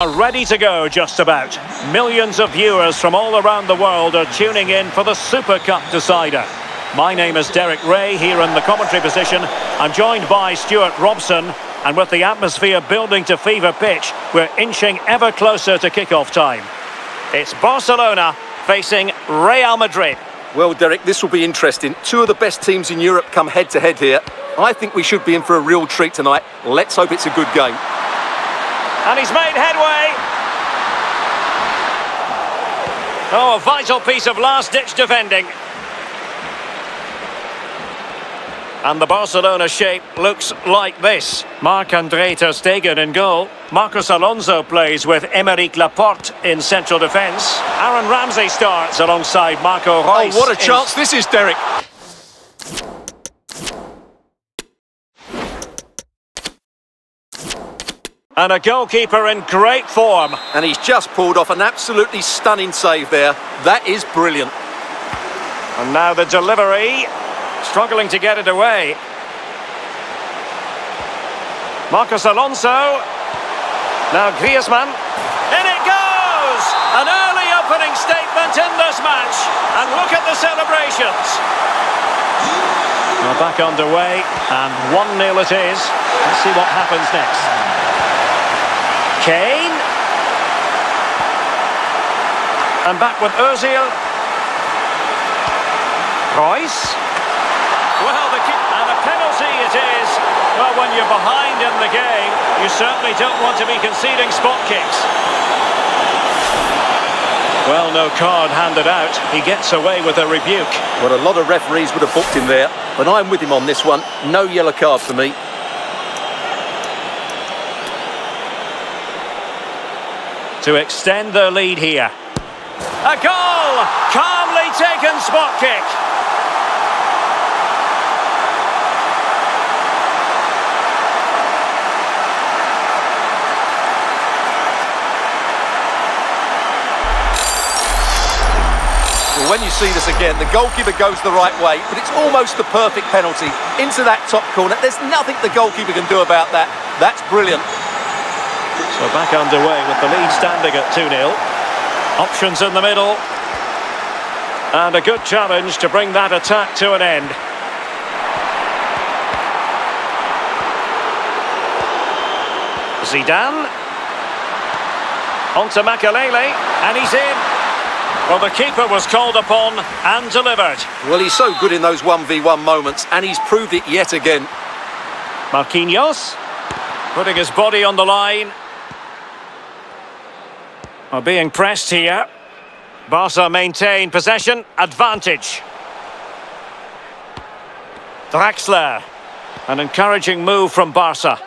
Are ready to go just about. Millions of viewers from all around the world are tuning in for the Super Cup decider. My name is Derek Ray here in the commentary position. I'm joined by Stuart Robson, and with the atmosphere building to fever pitch, we're inching ever closer to kick-off time. It's Barcelona facing Real Madrid. Well, Derek, this will be interesting. Two of the best teams in Europe come head-to-head here. I think we should be in for a real treat tonight. Let's hope it's a good game. And he's made headway. Oh, a vital piece of last-ditch defending. And the Barcelona shape looks like this. Marc-Andre Ter Stegen in goal. Marcos Alonso plays with Emery Laporte in central defence. Aaron Ramsey starts alongside Marco Reis. Oh, what a chance this is, Derek. And a goalkeeper in great form. And he's just pulled off an absolutely stunning save there. That is brilliant. And now the delivery. Struggling to get it away. Marcos Alonso. Now Griezmann. In it goes! An early opening statement in this match. And look at the celebrations. We're back underway. And 1-0 it is. Let's see what happens next. Kane, and back with Ozil. Royce. Well, the kick, and a penalty it is. Well, when you're behind in the game, you certainly don't want to be conceding spot kicks. Well, no card handed out. He gets away with a rebuke. Well, a lot of referees would have booked him there, but I'm with him on this one. No yellow card for me. To extend their lead here. A goal! Calmly taken spot kick. Well, when you see this again, the goalkeeper goes the right way, but it's almost the perfect penalty into that top corner. There's nothing the goalkeeper can do about that. That's brilliant. So back underway with the lead standing at 2-0. Options in the middle. And a good challenge to bring that attack to an end. Zidane. On to Makalele. And he's in. Well, the keeper was called upon and delivered. Well, he's so good in those 1v1 moments, and he's proved it yet again. Marquinhos. Putting his body on the line. Are being pressed here. Barca maintain possession advantage. Draxler, an encouraging move from Barca,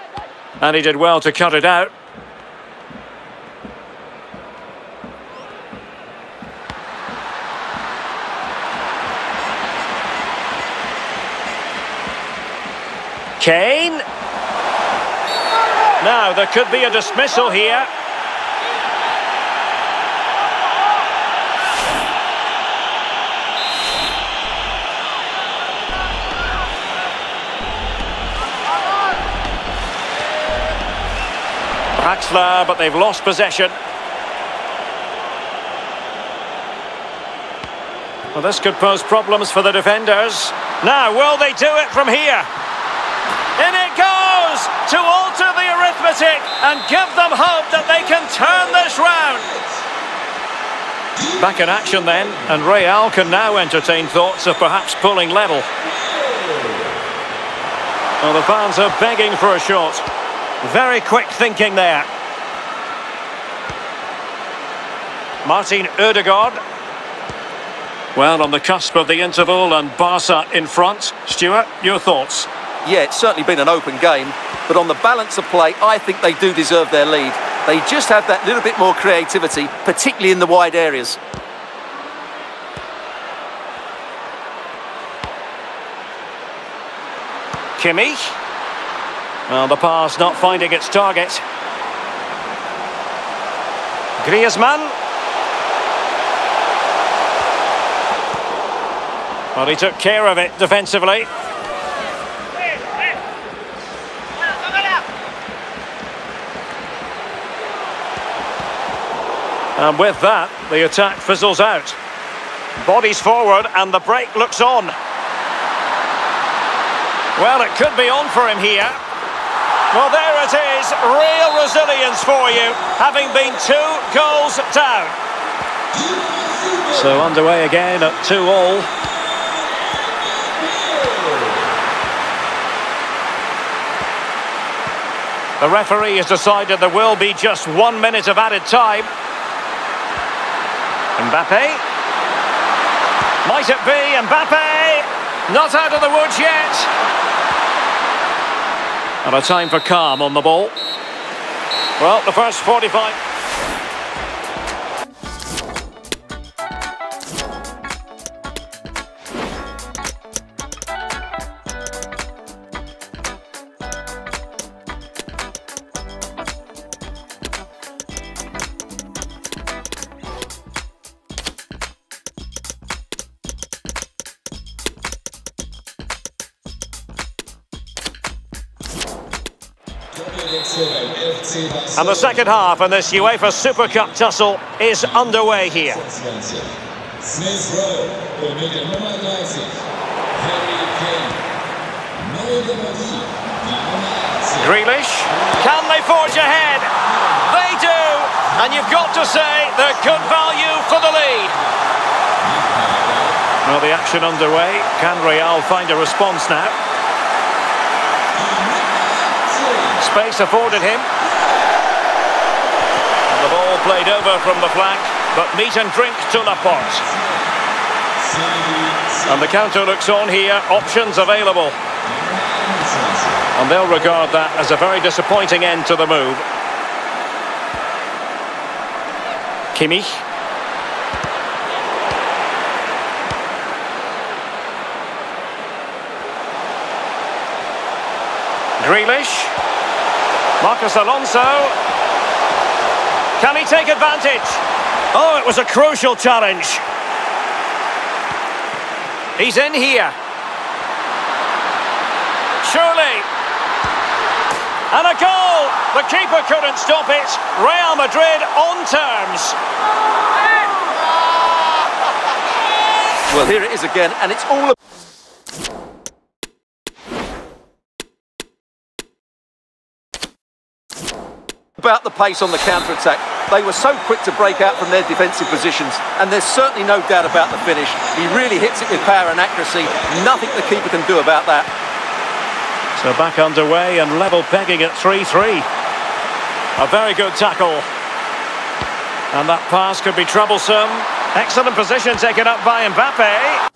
and he did well to cut it out. Kane. Now there could be a dismissal here. Draxler, but they've lost possession. Well, this could pose problems for the defenders. Now, will they do it from here? In it goes to alter the arithmetic and give them hope that they can turn this round. Back in action then, and Real can now entertain thoughts of perhaps pulling level. Well, the fans are begging for a shot. Very quick thinking there. Martin Ødegaard. Well, on the cusp of the interval, and Barca in front. Stuart, your thoughts? Yeah, it's certainly been an open game, but on the balance of play, I think they do deserve their lead. They just have that little bit more creativity, particularly in the wide areas. Kimmich. Well, the pass not finding its target. Griezmann. Well, he took care of it defensively. And with that, the attack fizzles out. Bodies forward and the break looks on. Well, it could be on for him here. Well, there it is. Real resilience for you, having been 2 goals down. So underway again at 2-2. The referee has decided there will be just 1 minute of added time. Mbappe. Might it be Mbappe? Not out of the woods yet. And a time for calm on the ball. Well, the first 45... And the second half in this UEFA Super Cup tussle is underway here. Grealish, can they forge ahead? They do, and you've got to say they're good value for the lead. Well, the action underway. Can Real find a response now? Space afforded him. The ball played over from the flank, but meat and drink to Laporte. And the counter looks on here, options available. And they'll regard that as a very disappointing end to the move. Kimmich. Grealish. Marcos Alonso. Can he take advantage? Oh, it was a crucial challenge. He's in here. Surely. And a goal! The keeper couldn't stop it. Real Madrid on terms. Well, here it is again, and it's all about... about the pace on the counter-attack. They were so quick to break out from their defensive positions, and there's certainly no doubt about the finish. He really hits it with power and accuracy. Nothing the keeper can do about that. So back underway and level pegging at 3-3. A very good tackle. And that pass could be troublesome. Excellent position taken up by Mbappe.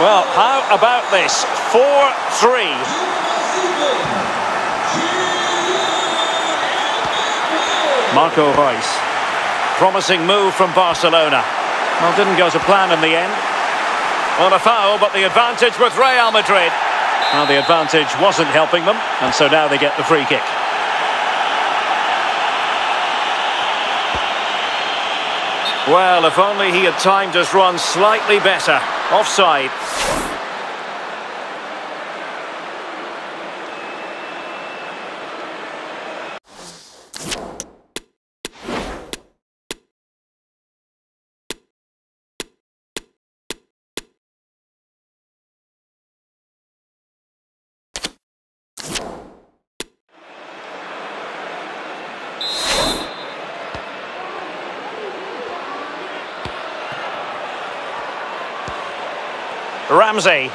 Well, how about this? 4-3. Marco Reis. Promising move from Barcelona. Well, didn't go to plan in the end. Well, a foul, but the advantage with Real Madrid. Well, the advantage wasn't helping them, and so now they get the free kick. Well, if only he had timed his run slightly better. Offside. Ramsey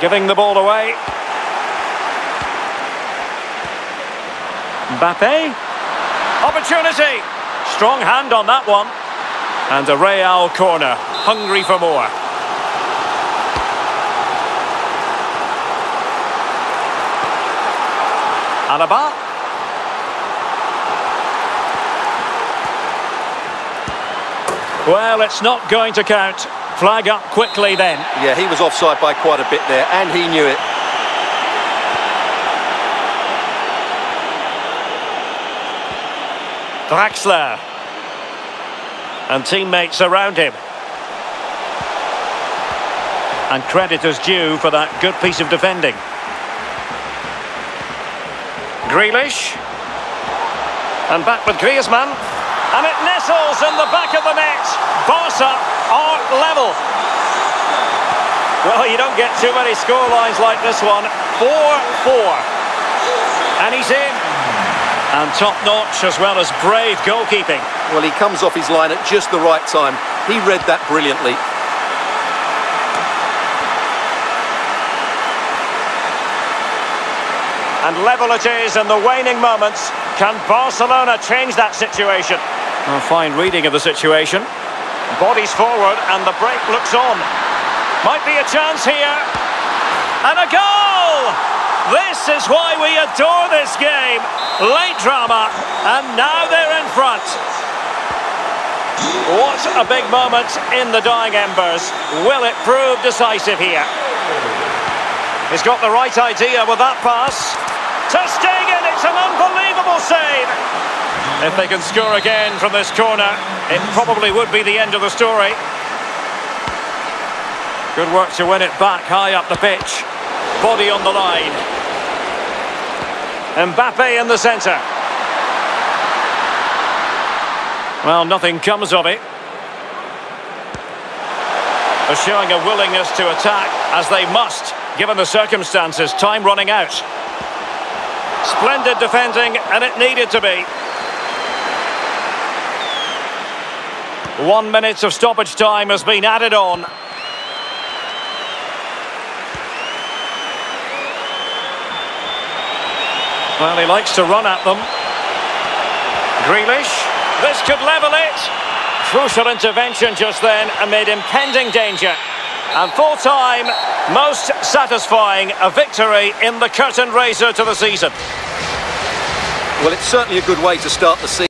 giving the ball away. Mbappe. Opportunity. Strong hand on that one. And a Real corner. Hungry for more. Alaba. Well, it's not going to count. Flag up quickly then. Yeah, he was offside by quite a bit there, and he knew it. Draxler. And teammates around him. And credit is due for that good piece of defending. Grealish. And back with Griezmann. And it nestles in the back of the net. Barca are level. Well, you don't get too many score lines like this one. 4-4. And he's in. And top-notch as well as brave goalkeeping. Well, he comes off his line at just the right time. He read that brilliantly. And level it is in the waning moments. Can Barcelona change that situation? A fine reading of the situation. Bodies forward and the break looks on. Might be a chance here. And a goal! This is why we adore this game. Late drama, and now they're in front. What a big moment in the dying embers. Will it prove decisive here? He's got the right idea with that pass. Ter Stegen, it's an unbelievable save. If they can score again from this corner, it probably would be the end of the story. Good work to win it back high up the pitch. Body on the line. Mbappe in the centre. Well, nothing comes of it. They're showing a willingness to attack, as they must, given the circumstances. Time running out. Splendid defending, and it needed to be. 1 minute of stoppage time has been added on. Well, he likes to run at them. Grealish. This could level it. Crucial intervention just then amid impending danger. And full time, most satisfying, a victory in the curtain raiser to the season. Well, it's certainly a good way to start the season.